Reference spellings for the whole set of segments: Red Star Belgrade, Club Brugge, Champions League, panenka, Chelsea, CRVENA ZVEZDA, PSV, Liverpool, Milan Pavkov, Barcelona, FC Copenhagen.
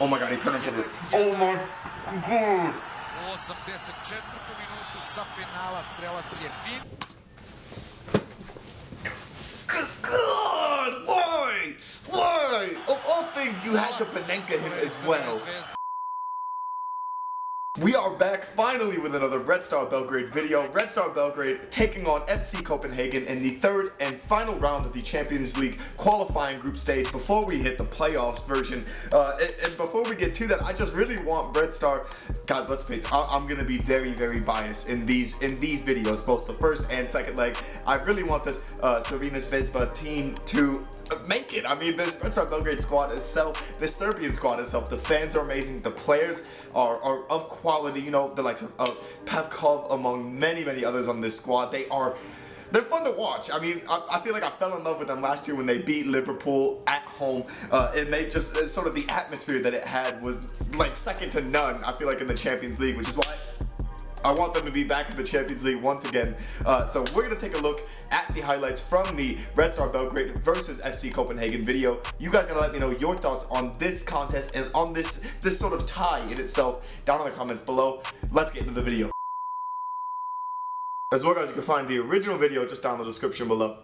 Oh my god, he penetrated it. Oh my god. God, why? Why? Of all things, you had to panenka him as well. We are back finally with another Red Star Belgrade video. Red Star Belgrade taking on FC Copenhagen in the third and final round of the Champions League qualifying group stage before we hit the playoffs version. And before we get to that, I just really want Red Star, guys, let's face it, I'm gonna be very, very biased in these videos, both the first and second leg. I really want this Slovenia Zvezda team to make it. I mean, this Red Star Belgrade squad itself, this Serbian squad itself, the fans are amazing, the players are of quality, you know, the likes of Pavkov, among many, many others on this squad. They're fun to watch. I mean, I feel like I fell in love with them last year when they beat Liverpool at home, and they just, sort of the atmosphere that it had was like second to none, I feel like, in the Champions League, which is why I want them to be back in the Champions League once again. So we're gonna take a look at the highlights from the Red Star Belgrade versus FC Copenhagen video. You guys gotta let me know your thoughts on this contest and on this sort of tie in itself down in the comments below. Let's get into the video. As well, guys, you can find the original video just down in the description below.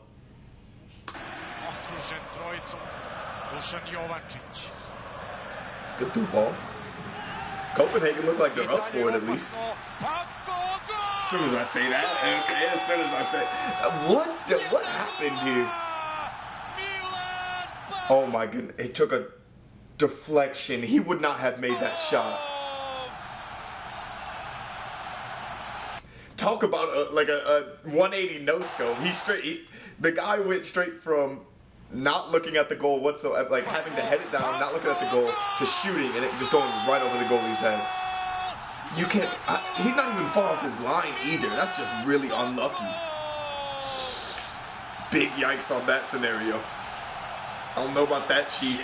Good through ball. Copenhagen look like they're up for it, at least. As soon as I say that, okay, as soon as I say, what happened here? Oh my goodness, it took a deflection. He would not have made that shot. Talk about a 180 no-scope. The guy went straight from not looking at the goal whatsoever, like having to head it down, not looking at the goal, to shooting, and it just going right over the goalie's head. You can't, he's not even far off his line either. That's just really unlucky. Big yikes on that scenario. I don't know about that, Chief.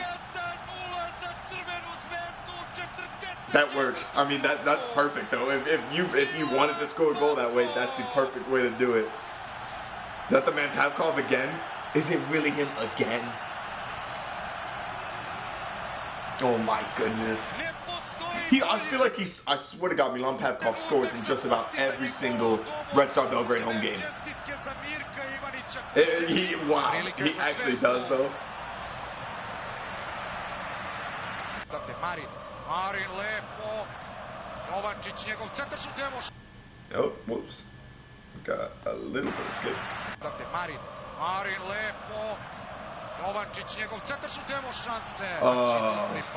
That works. I mean, that's perfect though. If you wanted to score a goal that way, that's the perfect way to do it. Is that the man Pavkov again? Is it really him again? Oh my goodness. I feel like I swear to God, Milan Pavkov scores in just about every single Red Star Belgrade home game. He actually does though. Oh, whoops. Got a little bit of skip. Oh,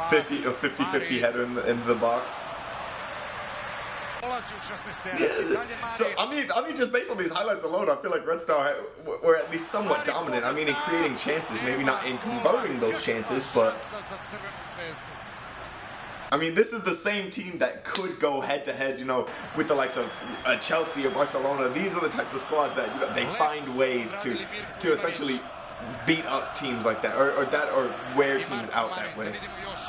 50-50 header in the box. So, I mean, just based on these highlights alone, I feel like Red Star were at least somewhat dominant. I mean, in creating chances, maybe not in converting those chances, but I mean, this is the same team that could go head-to-head, you know, with the likes of Chelsea or Barcelona. These are the types of squads that, you know, they find ways to essentially beat up teams like that, or wear teams out that way.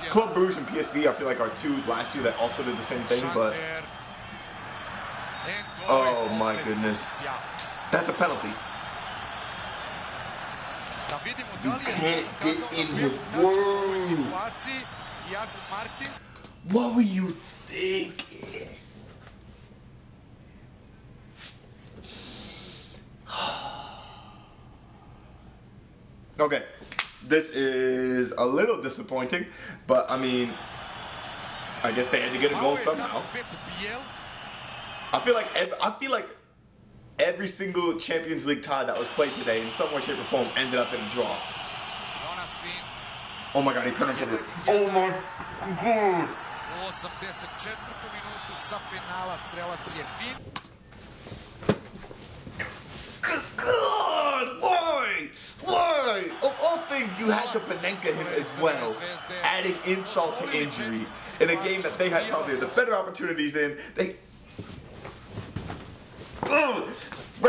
Club Brugge and PSV, I feel like, are two last year that also did the same thing, but oh my goodness. That's a penalty. You can't get in his world. What were you thinking? Okay, this is a little disappointing, but I mean, I guess they had to get a goal somehow. I feel like every single Champions League tie that was played today, in some way, shape, or form, ended up in a draw. Oh my god, he penetrated it. Oh my god. God, why? Why? Of all things, you had to panenka him as well, adding insult to injury in a game that they had probably the better opportunities in.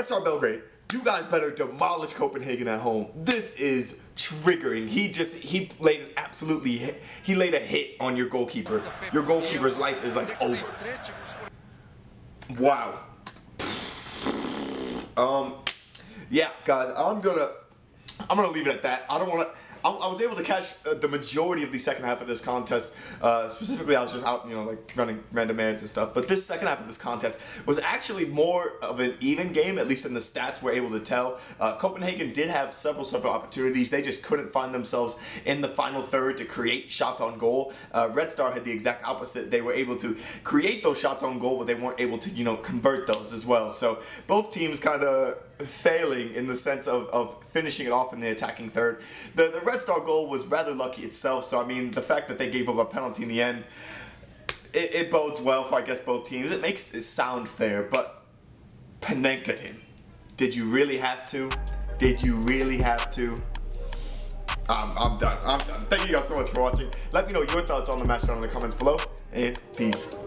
Red Star Belgrade, you guys better demolish Copenhagen at home. This is triggering. He laid a hit on your goalkeeper. Your goalkeeper's life is like over. Wow. Yeah, guys, I'm gonna leave it at that. I don't wanna I was able to catch the majority of the second half of this contest. Specifically, I was just out, you know, like running random errands and stuff. But this second half of this contest was actually more of an even game, at least in the stats we're able to tell. Copenhagen did have several opportunities. They just couldn't find themselves in the final third to create shots on goal. Red Star had the exact opposite. They were able to create those shots on goal, but they weren't able to, you know, convert those as well. So both teams kind of failing in the sense of finishing it off in the attacking third. The Red Star goal was rather lucky itself, so I mean the fact that they gave up a penalty in the end, it bodes well for, I guess, both teams. It makes it sound fair, but Panenka, did you really have to? Did you really have to? I'm done. I'm done. Thank you guys so much for watching. Let me know your thoughts on the match down in the comments below, and peace.